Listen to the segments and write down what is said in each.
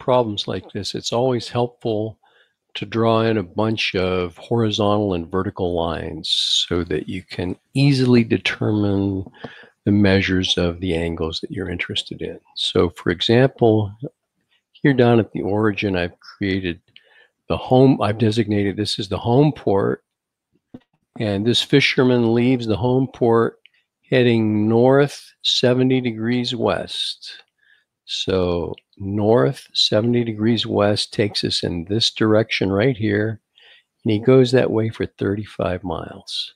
problems like this, it's always helpful to draw in a bunch of horizontal and vertical lines so that you can easily determine the measures of the angles that you're interested in. So for example, here down at the origin, I've created the home, I've designated this as the home port, and this fisherman leaves the home port heading north 70 degrees west. So north 70 degrees west takes us in this direction right here, and he goes that way for 35 miles.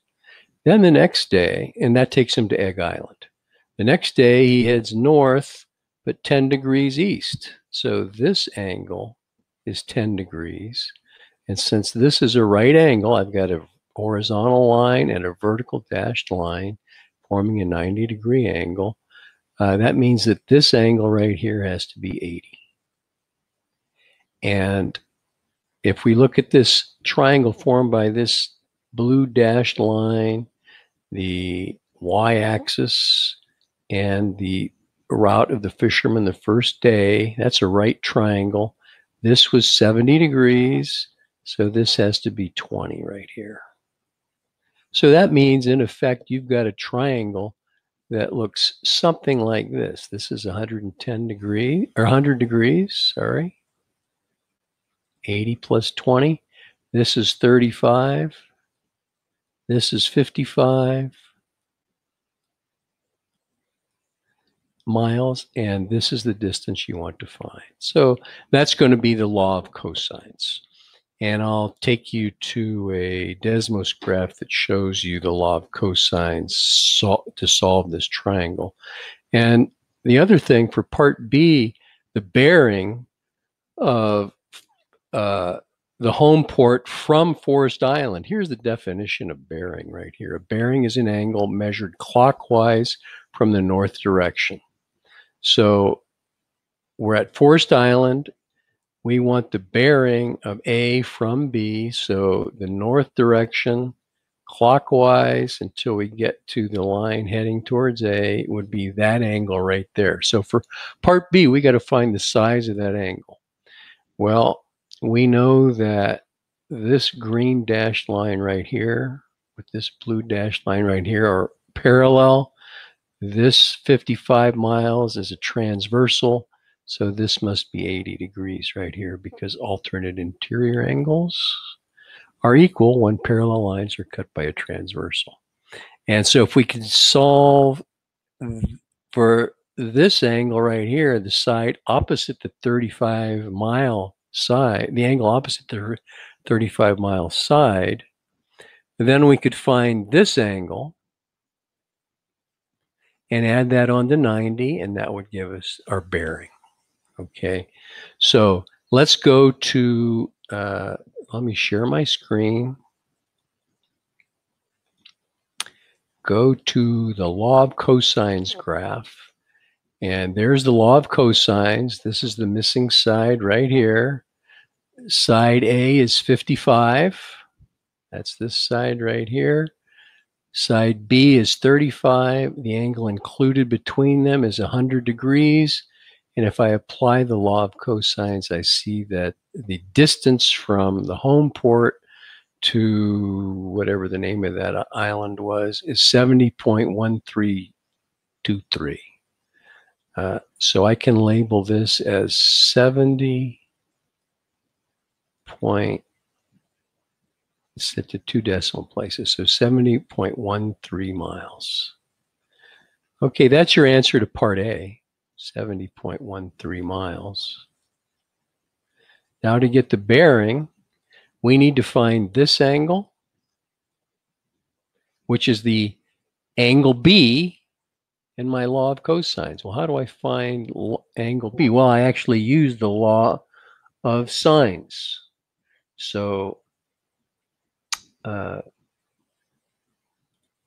Then the next day, and that takes him to Egg Island. The next day he heads north, but 10 degrees east. So this angle is 10 degrees. And since this is a right angle, I've got a horizontal line and a vertical dashed line forming a 90 degree angle. That means that this angle right here has to be 80. And if we look at this triangle formed by this blue dashed line, the y-axis, and the route of the fisherman the first day, that's a right triangle. This was 70 degrees, so this has to be 20 right here. So that means, in effect, you've got a triangle that looks something like this. This is 100 degrees, 80 plus 20. This is 35. This is 55 miles, and this is the distance you want to find. So that's going to be the law of cosines. And I'll take you to a Desmos graph that shows you the law of cosines to solve this triangle. And the other thing for part B, the bearing of the home port from Forrest Island. Here's the definition of bearing right here. A bearing is an angle measured clockwise from the north direction. So we're at Forrest Island. We want the bearing of A from B, so the north direction clockwise until we get to the line heading towards A would be that angle right there. So for part B, we got to find the size of that angle. Well, we know that this green dashed line right here with this blue dashed line right here are parallel. This 55 miles is a transversal. So this must be 80 degrees right here because alternate interior angles are equal when parallel lines are cut by a transversal. And so if we can solve for this angle right here, the side opposite the 35-mile side, the angle opposite the 35-mile side, then we could find this angle and add that on to 90, and that would give us our bearing. Okay, so let's go to, let me share my screen. Go to the law of cosines graph. And there's the law of cosines. This is the missing side right here. Side A is 55. That's this side right here. Side B is 35. The angle included between them is 100 degrees. And if I apply the law of cosines, I see that the distance from the home port to whatever the name of that island was is 70.1323. So I can label this as 70. Set to 2 decimal places, so 70.13 miles. Okay, that's your answer to part A. 70.13 miles. Now to get the bearing, we need to find this angle, which is the angle B in my law of cosines. Well, how do I find angle B? Well, I actually use the law of sines. So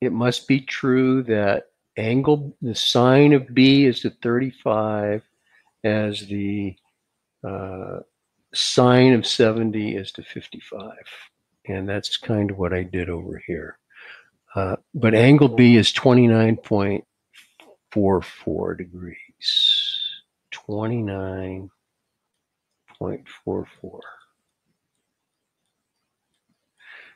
it must be true that angle, the sine of B is the 35 as the sine of 70 is to 55. And that's kind of what I did over here. But angle B is 29.44 degrees. 29 0.44.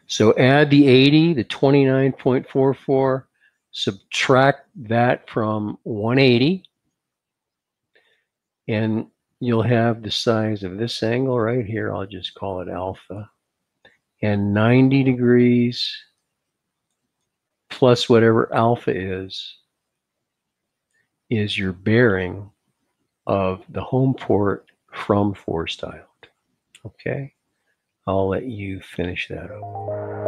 So add the 80, the 29.44, subtract that from 180, and you'll have the size of this angle right here. I'll just call it alpha. And 90 degrees plus whatever alpha is your bearing of the home port from Forrest Island. Okay, I'll let you finish that up.